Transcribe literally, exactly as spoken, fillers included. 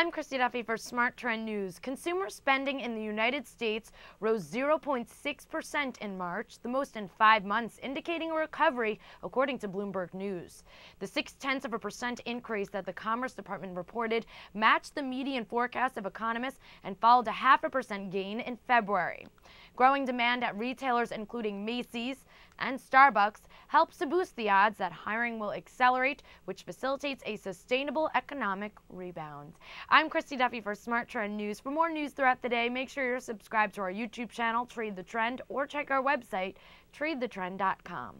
I'm Christy Duffy for Smart Trend News. Consumer spending in the United States rose zero point six percent in March, the most in five months, indicating a recovery, according to Bloomberg News. The six-tenths of a percent increase that the Commerce Department reported matched the median forecast of economists and followed a half a percent gain in February. Growing demand at retailers including Macy's and Starbucks helps to boost the odds that hiring will accelerate, which facilitates a sustainable economic rebound. I'm Christy Duffy for Smart Trend News. For more news throughout the day, make sure you're subscribed to our YouTube channel, Trade the Trend, or check our website, trade the trend dot com.